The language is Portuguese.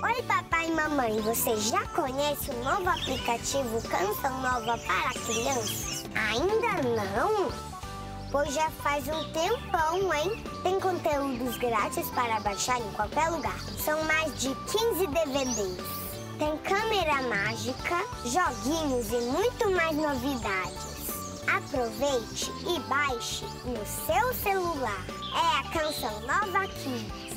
Oi papai e mamãe, você já conhece o novo aplicativo Canção Nova para crianças? Ainda não? Pois já faz um tempão, hein? Tem conteúdos grátis para baixar em qualquer lugar. São mais de 15 DVDs. Tem câmera mágica, joguinhos e muito mais novidades. Aproveite e baixe no seu celular. É a Canção Nova aqui.